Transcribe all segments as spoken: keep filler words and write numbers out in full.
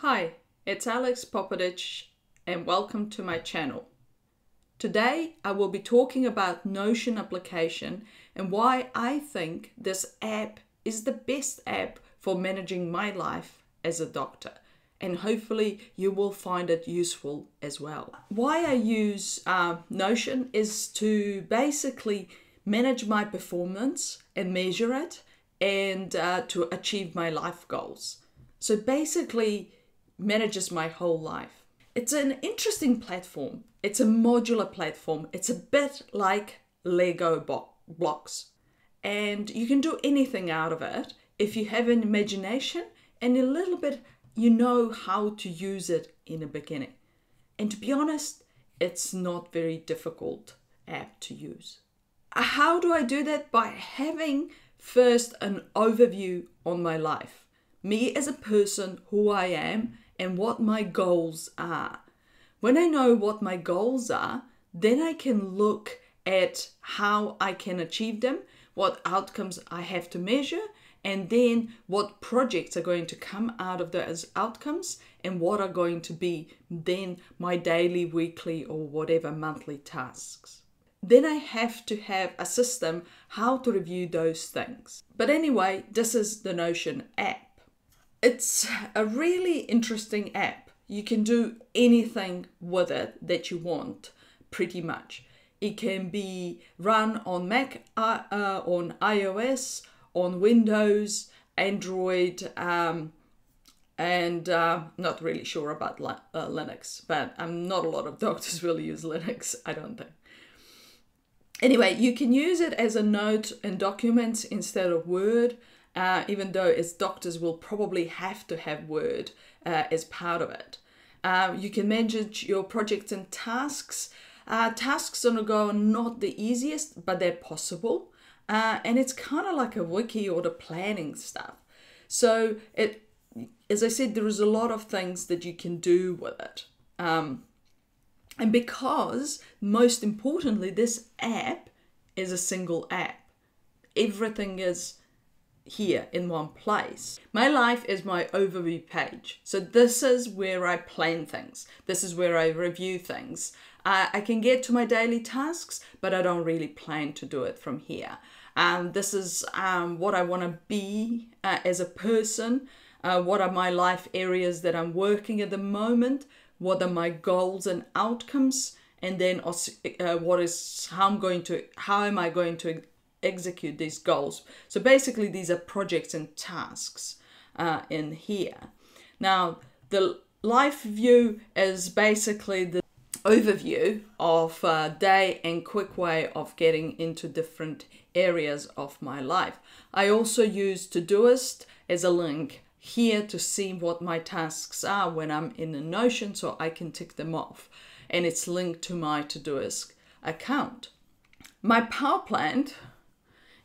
Hi, it's Alex Popadich and welcome to my channel. Today I will be talking about Notion application and why I think this app is the best app for managing my life as a doctor, and hopefully you will find it useful as well. Why I use uh, Notion is to basically manage my performance and measure it and uh, to achieve my life goals. So basically manages my whole life. It's an interesting platform. It's a modular platform. It's a bit like Lego bo- blocks. And you can do anything out of it if you have an imagination and a little bit you know how to use it in the beginning. And to be honest, it's not very difficult app to use. How do I do that? By having first an overview on my life. Me as a person, who I am, and what my goals are. When I know what my goals are, then I can look at how I can achieve them, what outcomes I have to measure, and then what projects are going to come out of those outcomes and what are going to be then my daily, weekly, or whatever monthly tasks. Then I have to have a system how to review those things. But anyway, this is the Notion app. It's a really interesting app. You can do anything with it that you want, pretty much. It can be run on Mac, uh, uh, on iOS, on Windows, Android, um, and uh, not really sure about li uh, Linux, but um, not a lot of doctors really use Linux, I don't think. Anyway, you can use it as a note and documents instead of Word. Uh, even though as doctors will probably have to have Word uh, as part of it. Uh, you can manage your projects and tasks. Uh, tasks on the go are not the easiest, but they're possible. Uh, and it's kind of like a wiki or the planning stuff. So it, as I said, there is a lot of things that you can do with it. Um, and because most importantly, this app is a single app. Everything is here in one place. My life is my overview page. So this is where I plan things. This is where I review things. Uh, I can get to my daily tasks, but I don't really plan to do it from here. Um, this is um, what I want to be uh, as a person. Uh, what are my life areas that I'm working at the moment? What are my goals and outcomes? And then uh, what is how I'm going to how am I going to execute these goals. So basically these are projects and tasks uh, in here. Now the life view is basically the overview of a day and quick way of getting into different areas of my life. I also use Todoist as a link here to see what my tasks are when I'm in the Notion, so I can tick them off, and it's linked to my Todoist account. My power plant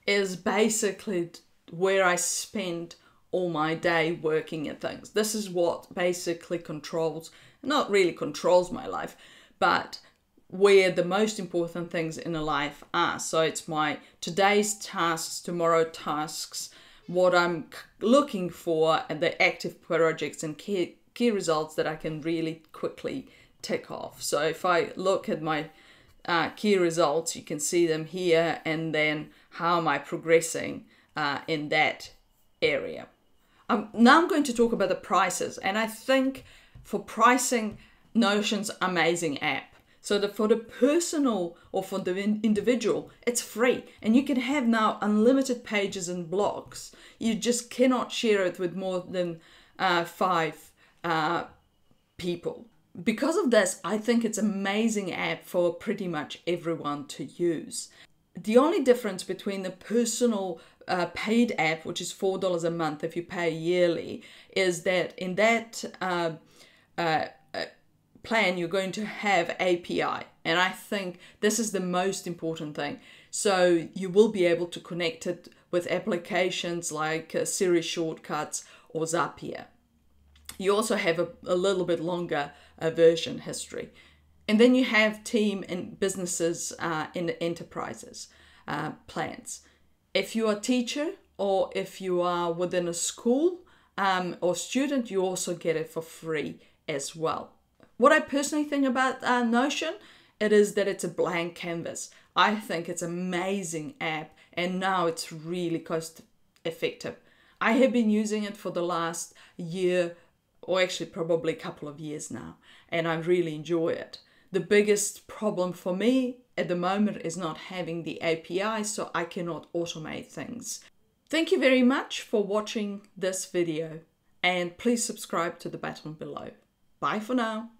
is basically where I spend all my day working at things. This is what basically controls, not really controls my life, but where the most important things in a life are. So it's my today's tasks, tomorrow tasks, what I'm looking for, and the active projects and key, key results that I can really quickly tick off. So if I look at my Uh, key results, you can see them here, and then how am I progressing uh, in that area. Um, now I'm going to talk about the prices, and I think for pricing, Notion's amazing app. So that for the personal or for the individual, it's free, and you can have now unlimited pages and blocks. You just cannot share it with more than uh, five uh, people. Because of this, I think it's an amazing app for pretty much everyone to use. The only difference between the personal uh, paid app, which is four dollars a month if you pay yearly, is that in that uh, uh, plan, you're going to have A P I. And I think this is the most important thing. So you will be able to connect it with applications like uh, Siri Shortcuts or Zapier. You also have a, a little bit longer uh, version history. And then you have team and businesses uh, and enterprises uh, plans. If you are a teacher or if you are within a school, um, or student, you also get it for free as well. What I personally think about uh, Notion, it is that it's a blank canvas. I think it's an amazing app, and now it's really cost effective. I have been using it for the last year, or actually probably a couple of years now, and I really enjoy it. The biggest problem for me at the moment is not having the A P I, so I cannot automate things. Thank you very much for watching this video, and please subscribe to the button below. Bye for now.